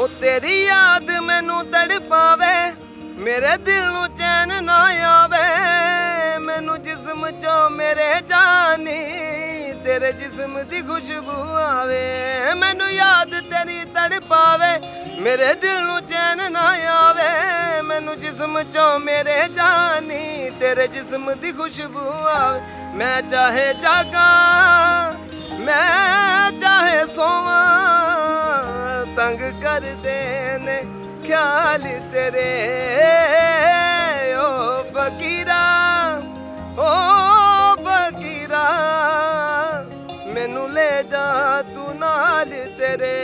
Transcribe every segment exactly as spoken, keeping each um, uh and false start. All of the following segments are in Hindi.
हो तेरी याद मैनू तड़पावे, मेरे दिल नू चैन ना आवे। मैनू जिस्म चो मेरे जानी तेरे जिस्म दी खुशबू आवे। मैनू याद तेरी तड़पावे, मेरे दिल नू चैन ना आवे। मैनू जिस्म चो मेरे जानी तेरे जिस्म दी खुशबू आवे। मैं चाहे जागा मैं चाहे सोवा, तंग कर देने ख्याल तेरे। ओ फकीरा ओ फकीरा मैनू ले जा तू नाल तेरे।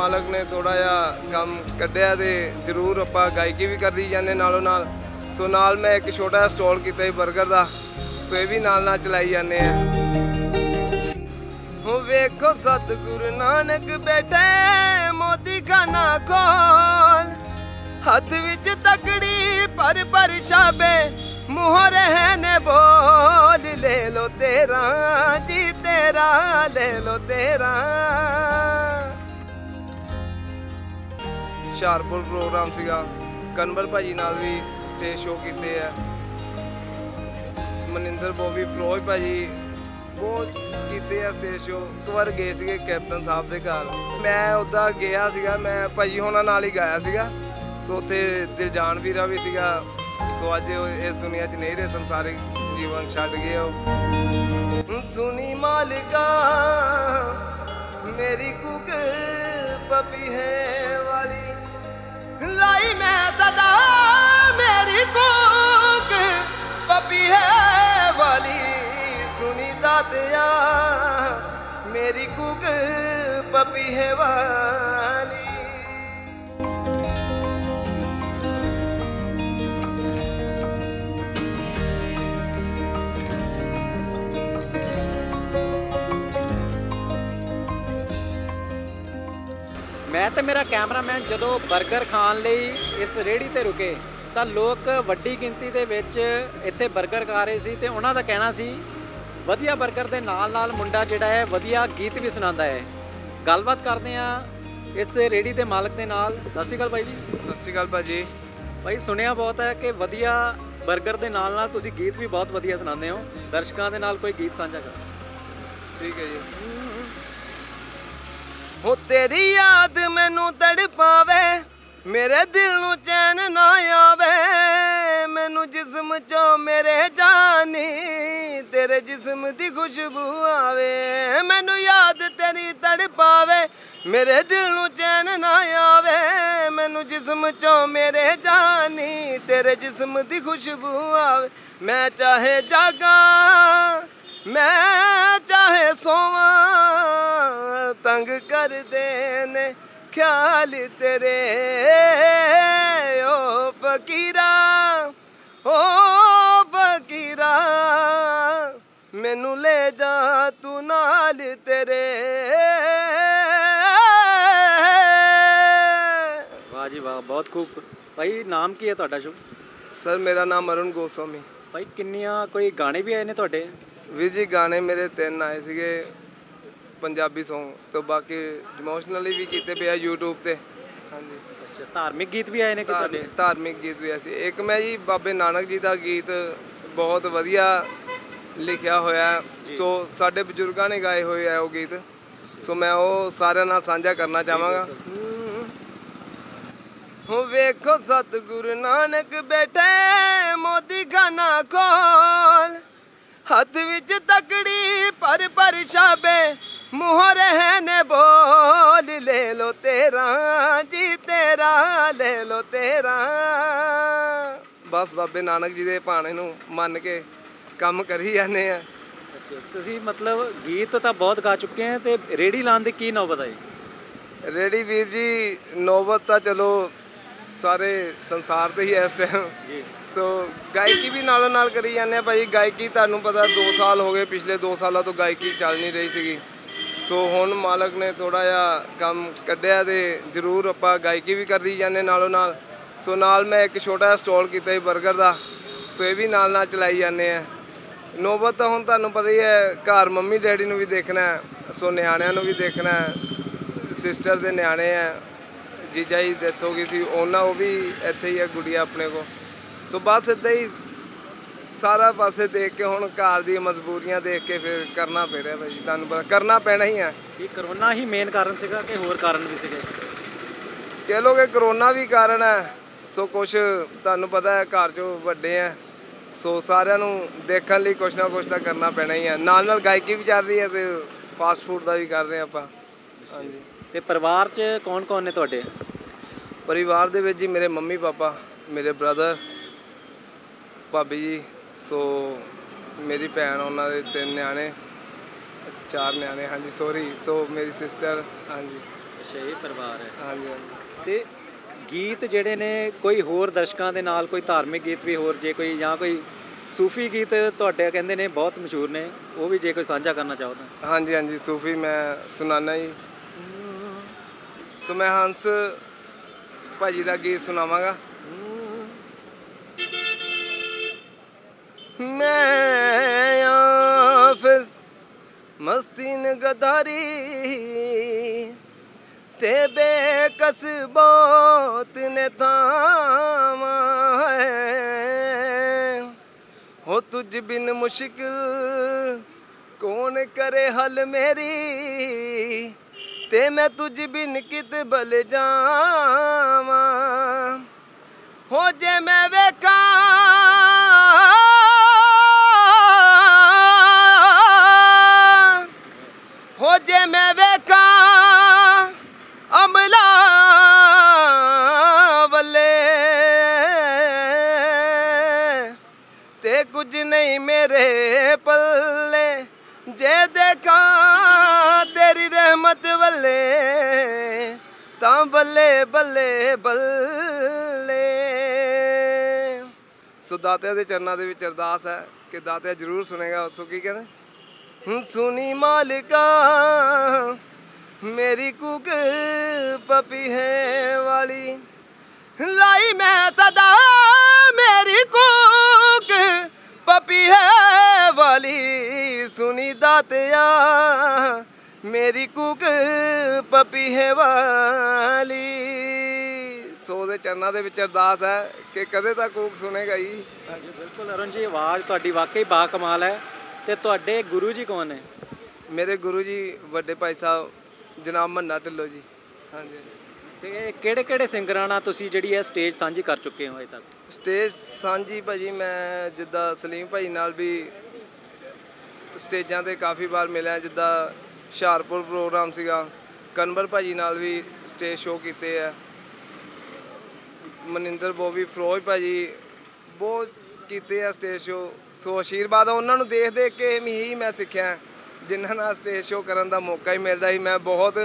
मालक ने थोड़ा जा कम कढ़िया तो जरूर आप गायकी भी कर दी जाने नालों नाल। सो नाल मैं एक छोटा जिहा स्टॉल किता है बर्गर का, सो ये भी नाल नाल चलाई जाने। वेखो सतगुरु नानक बैठे मोती खाना खोल, हाथ विच तकड़ी पर पर छाबे मुँह रहने बोल। ले लो तेरा जी तेरा, ले लो तेरा। ਹੁਸ਼ਿਆਰਪੁਰ प्रोग्राम ਸੀਗਾ, कनवर भाजी नाल भी स्टेज शो किए है। मनिंदर बोवी फरोज भाजी बहुत किए है स्टेज शो। एक बार गए ਸੀਗੇ कैप्टन साहब के घर, मैं उदा गया ਸੀਗਾ, मैं भाजी होना नाल ही गाया ਸੀਗਾ। सो उत्थे दिलजान वीरा भी ਸੀਗਾ। सो अज इस दुनिया च नहीं रहे, संसारिक जीवन छड्ड गए। सुनी मालिका मेरी कुक पपी है वाली, लाई मैं सदा मेरी भूख पपी है वाली। सुनी दादिया मेरी कुक पपी है वाली। मैं तो मेरा कैमरामैन जदों बर्गर खाने लिए इस रेहड़ी पर रुके तो लोग वड्डी गिनती दे विच इत्थे बर्गर खा रहे सी। तो उन्हों का कहना सी वधिया बर्गर के नाल नाल मुंडा जिहड़ा है वधिया गीत भी सुनाता है। गलबात करते हैं इस रेहड़ी के मालक के नाल। सत श्री अकाल भाई जी। सत श्री अकाल भाजी। भाई सुनिया बहुत है कि वधिया बर्गर के नाल नाल तुसीं गीत भी बहुत वधिया सुनाते हो, दर्शकों के नाल कोई गीत साझा करो। ठीक है जी। हो तेरी याद मैनू तड़पावे, मेरे दिल नू चैन ना आवे। मैनू जिस्म चो मेरे जानी तेरे जिस्म दी खुशबू आवे। मैनू याद तेरी तड़पावे, मेरे दिल नू चैन ना आवे। मैनू जिस्म चो मेरे जानी तेरे जिस्म दी खुशबू आवे। मैं चाहे जागा मैं चाहे सोवा, तंग कर देने ख्याल तेरे। ओ फकीरा ओ फकीरा मैनू ले जा तू नाल तेरे। वाह जी वाह, बहुत खूब। भाई नाम की है तुहाडा शुभ? सर मेरा नाम अरुण गोस्वामी। भाई किन्नियां कोई गाने भी आए ने तुहाडे? वीर जी गाने मेरे तीन आए थे पंजाबी सॉन्ग, तो बाकी इमोशनली भी किए पे यूट्यूब पे। हाँ जी। अच्छा, धार्मिक गीत भी आए ने? धार्मिक गीत भी आए थे। एक मैं जी बाबे नानक जी का गीत बहुत वधिया लिखा होया, सो साढ़े बजुर्गों ने गाए हुए है वो गीत। सो मैं वो सारे नाल साझा करना चाहांगा। वेखो सतगुरु नानक बैठे मोती खाना खोल, हाथ विच तकड़ी पर पर छाबे मुँह रहने बोल। ले लो तेरा जी तेरा, ले लो तेरा। बस बाबे नानक जी दे भाणे नूं मन के काम करी जाने हैं। तुसी मतलब गीत तो बहुत गा चुके हैं, तो रेहड़ी लाने दी की नौबत आई? रेहड़ी वीर जी नौबत तो चलो सारे संसार से ही है इस टाइम। सो गायकी भी नालों नाल करी जाने भाई। गायकी तुहानू पता दो साल हो गए, पिछले दो सालों तो गायकी चल नहीं रही सी। सो हुण मालक ने थोड़ा जा कम कढ़िया तो जरूर आप गायकी भी कर दी जाने नालों नाल। सो नाल मैं एक छोटा स्टॉल किया बर्गर का, सो ये भी नाल नाल चलाई जाने हैं। नौबत तो हुण तुहानूं पता ही है, घर मम्मी डैडी नूं भी देखना है, सो निआणिआं नूं भी देखना है। सिस्टर दे निआणे है, जीजा जी डेथ हो गई सी, उन्हां वो भी इत्थे ही है, गुड़िया अपने को। सो बस इदां ही सारा पासे देख के हुण घर दी मजबूरियां देख के फिर करना पै रहा भाई, तुहानूं पता करना पैना ही है। ये करोना ही मेन कारण सीगा कि होर कारण भी सीगे? कह लो कि करोना भी कारण है, सो कुछ तुहानूं पता है घर जो वड्डे है, सो सारिआं नूं देखण लई कुछ ना कुछ तो करना पैना ही है। नाल नाल गायकी भी चल रही है ते फास्ट फूड का भी कर रहे हैं आपां। हाँ जी। ते परिवार च कौन कौन ने तुहाडे? परिवार दे विच जी मेरे मम्मी पापा, मेरे ब्रदर, भाभी जी, सो मेरी भैन, उन्हां दे तीन न्याणे, चार न्याणे, हाँ जी सॉरी, सो मेरी सिस्टर। हाँ जी, अच्छा ये परिवार है। हाँ जी हाँ जी। ते गीत जिहड़े ने कोई होर दर्शकों के नाल कोई धार्मिक गीत भी होर जे कोई या कोई सूफी गीत तुहाडे कहंदे ने बहुत मशहूर ने, वो भी जे कोई साझा करना चाहो तो? हाँ जी हाँ जी, सूफी मैं सुनाना जी। सो मैं हंस भाजी का गीत सुनावांगा। मैं आफिस मस्ती न गदारी ते बेकस बहुत ने थामा है, हो तुझ बिन मुश्किल कौन करे हल मेरी, ते मैं तुझ बिन कित बल जावा, हो जे मैं वेखा हो जे मैं वेखा अमला बल्ले, ते कुछ नहीं मेरे पल्ले, जे देखा तेरी रहमत बल्ले, ता बल्ले बल्ले बल्ले। सो दाते दे चरणा दे विच अरदास है कि दाते जरूर सुनेगा। सो की कहते, सुनी मालिका मेरी कूक पपी है वाली, लाई मैं सदा मेरी कूक पपी है वाली, सुनी दातिया मेरी कूक पपी है वाली। सो दे चरणा दे विच अरदास है कि कदे तक कूक सुनेगा ही। बिल्कुल अरुण जी, आवाज़ तुहाडी वाकई बा कमाल है। ते तुहाडे गुरु जी कौन है? मेरे गुरु जी वड्डे भाई साहब जनाब मन्ना ढिलो जी। हाँ जी। ते केड़े केड़े सिंगरां नाल तुसीं जिहड़ी है स्टेज सांझी कर चुके हो अजे तक? स्टेज सांझी भाजी मैं जिद्दां सलीम भाई नाल भी स्टेजां ते काफ़ी बार मिलिया, जिद्दां ਹੁਸ਼ਿਆਰਪੁਰ प्रोग्राम सीगा, कनवर भाजी नाल भी स्टेज शो किए है, मनिंदर बोवी फरोज भाजी बहुत किए है स्टेज शो। सो आशीर्वाद उन्होंने देख देख के ही मैं सीखिया, जिन्होंने स्टेज शो करन दा मौका ही मिलता ही। मैं बहुत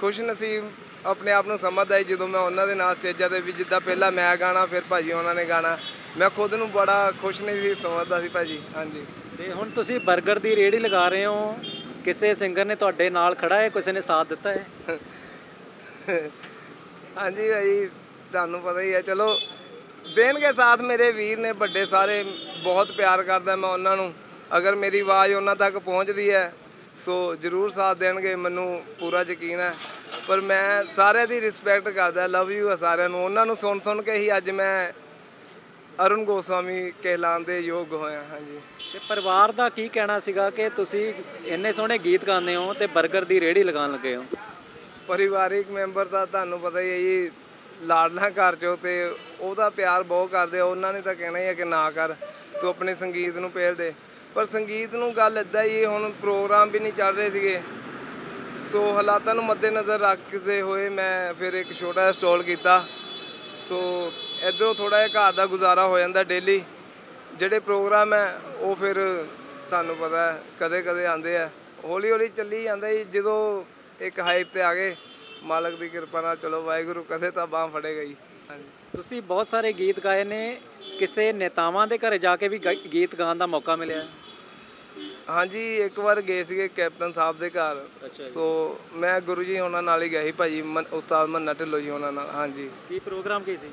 खुश नसीब अपने आप को समझदा ही जो मैं उन्होंने नाल स्टेजा पर भी, जिदा पहला मैं गाना फिर भाजी उन्होंने गाना, मैं खुद नूं बड़ा खुश नहीं समझदा सी भाजी। हाँ जी। ते हुण तुसीं बर्गर की रेहड़ी लगा रहे हो, किसी सिंगर ने तुहाडे नाल खड़ा है, किसी ने साथ दिता है? हाँ जी भाई, तुहानूं पता ही है, चलो देणगे साथ। मेरे वीर ने बड़े सारे बहुत प्यार करदा मैं उन्हां नूं, अगर मेरी आवाज़ उन्हां तक पहुँचती है सो जरूर साथ देणगे, मैनूं पूरा यकीन है। पर मैं सारे दी रिस्पैक्ट करदा, लव यू है सारिआं नूं। उन्हां नूं सुन सुन के ही अज मैं अरुण गोस्वामी कहलाउण दे योग होया। हाँ जी। ਤੇ ਪਰਿਵਾਰ ਦਾ ਕੀ ਕਹਿਣਾ ਸੀਗਾ ਕਿ ਤੁਸੀਂ ਇੰਨੇ ਸੋਹਣੇ ਗੀਤ ਗਾਉਂਦੇ ਹੋ ਤੇ 버ਗਰ ਦੀ ਰੇਹੜੀ ਲਗਾਉਣ ਲੱਗੇ ਹੋ? ਪਰਿਵਾਰਿਕ ਮੈਂਬਰ ਦਾ ਤੁਹਾਨੂੰ ਪਤਾ ਹੀ ਹੈ ਜੀ, ਲਾਡਲਾ ਘਰ ਚੋਂ, ਤੇ ਉਹਦਾ ਪਿਆਰ ਬਹੁਤ ਕਰਦੇ ਆ। ਉਹਨਾਂ ਨੇ ਤਾਂ ਕਹਿਣਾ ਹੀ ਹੈ ਕਿ ਨਾ ਕਰ ਤੂੰ, ਆਪਣੇ ਸੰਗੀਤ ਨੂੰ ਪਹਿਲ ਦੇ। ਪਰ ਸੰਗੀਤ ਨੂੰ ਗੱਲ ਇੱਦਾਂ ਹੀ, ਹੁਣ ਪ੍ਰੋਗਰਾਮ ਵੀ ਨਹੀਂ ਚੱਲ ਰਹੇ ਸੀਗੇ, ਸੋ ਹਾਲਾਤਾਂ ਨੂੰ ਮੱਦੇ ਨਜ਼ਰ ਰੱਖਦੇ ਹੋਏ ਮੈਂ ਫਿਰ ਇੱਕ ਛੋਟਾ ਜਿਹਾ ਸਟਾਲ ਕੀਤਾ। ਸੋ ਇੱਧਰੋਂ ਥੋੜ੍ਹਾ ਜਿਹਾ ਘਰ ਦਾ ਗੁਜ਼ਾਰਾ ਹੋ ਜਾਂਦਾ, ਡੇਲੀ ਜਿਹੜੇ ਪ੍ਰੋਗਰਾਮ ਹੈ ਉਹ ਫਿਰ ਤੁਹਾਨੂੰ ਪਤਾ ਕਦੇ ਕਦੇ ਆਉਂਦੇ ਆ, ਹੌਲੀ ਹੌਲੀ ਚੱਲੀ ਜਾਂਦਾ ਜੀ। ਜਦੋਂ ਇੱਕ ਹਾਈਪ 'ਤੇ ਆ ਗਏ, ਮਾਲਕ ਦੀ ਕਿਰਪਾ ਨਾਲ ਚਲੋ ਵਾਹਿਗੁਰੂ ਕਦੇ ਤਾਂ ਬਾਂਹ ਫੜੇਗਾ ਜੀ। ਹਾਂਜੀ। ਤੁਸੀਂ ਬਹੁਤ ਸਾਰੇ ਗੀਤ ਗਾਏ ਨੇ, ਕਿਸੇ ਨੇਤਾਵਾਂ ਦੇ ਘਰ ਜਾ ਕੇ ਵੀ ਗੀਤ ਗਾਉਣ ਦਾ ਮੌਕਾ ਮਿਲਿਆ? ਹਾਂਜੀ, ਇੱਕ ਵਾਰ ਗਏ ਸੀਗੇ ਕੈਪਟਨ ਸਾਹਿਬ ਦੇ ਘਰ। ਸੋ ਮੈਂ ਗੁਰੂ ਜੀ ਉਹਨਾਂ ਨਾਲ ਹੀ ਗਿਆ ਸੀ ਭਾਜੀ, ਉਸਤਾਦ ਮੰਨਾ ਢਿੱਲੋਂ ਜੀ ਉਹਨਾਂ ਨਾਲ। ਹਾਂਜੀ। ਕੀ ਪ੍ਰੋਗਰਾਮ ਕੀ ਸੀ?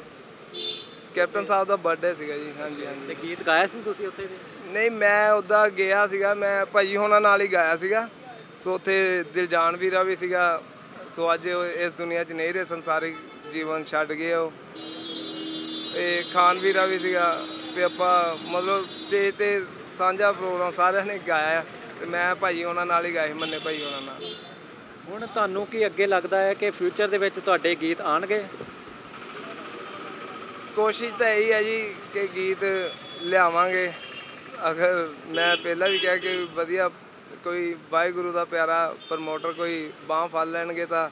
कैप्टन साहब का बर्थडे ਸੀਗਾ ਜੀ। हाँ जी हाँ जी। गीत गाया ਸੀ ਤੁਸੀਂ ਉੱਥੇ? नहीं मैं उदा गया ਸੀਗਾ, मैं ਭਾਈ ਹੋਣਾ ਨਾਲ ਹੀ ਗਾਇਆ ਸੀਗਾ। सो ਉੱਥੇ ਦਿਲਜਾਨ ਵੀਰਾ ਵੀ ਸੀਗਾ। सो ਅੱਜ इस दुनिया 'ਚ नहीं रहे, संसारिक जीवन ਛੱਡ ਗਏ ਉਹ। ਇਹ ਖਾਨ ਵੀਰਾ ਵੀ ਸੀਗਾ ਤੇ ਆਪਾਂ मतलब स्टेज ਤੇ ਸਾਂਝਾ ਪ੍ਰੋਗਰਾਮ ਸਾਰਿਆਂ ਨੇ ਗਾਇਆ ਤੇ मैं ਭਾਈ ਹੋਣਾ ਨਾਲ ਹੀ ਗਾਇਆ ਸੀ, ਮੰਨੇ ਭਾਈ ਹੋਣਾ ਨਾਲ। ਹੁਣ ਤੁਹਾਨੂੰ ਕੀ ਅੱਗੇ ਲੱਗਦਾ ਹੈ ਕਿ ਫਿਊਚਰ ਦੇ ਵਿੱਚ ਤੁਹਾਡੇ ਗੀਤ ਆਣਗੇ? कोशिश तो यही है जी कि गीत लियावांगे। अगर मैं पहला भी कहा कि वधिया कोई वाहगुरु का प्यारा प्रमोटर कोई बांह फड़ लैणगे तां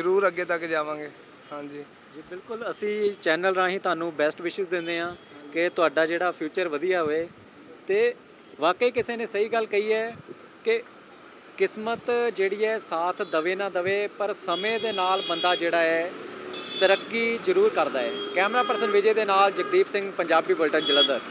जरूर अगे तक जावांगे। हाँ जी जी बिल्कुल। असी चैनल राही तुहानू बेस्ट विशिश दिंदे आ कि तुहाडा जिहड़ा फ्यूचर वधिया होए। ते वाकई किसी ने सही गल कही है कि किस्मत जिहड़ी है साथ दवे ना दवे, पर समय दे नाल बंदा जिहड़ा है तरक्की जरूर करता है। कैमरा पर्सन विजय के नाल जगदीप सिंह, पंजाबी बुलेटिन, जलंधर।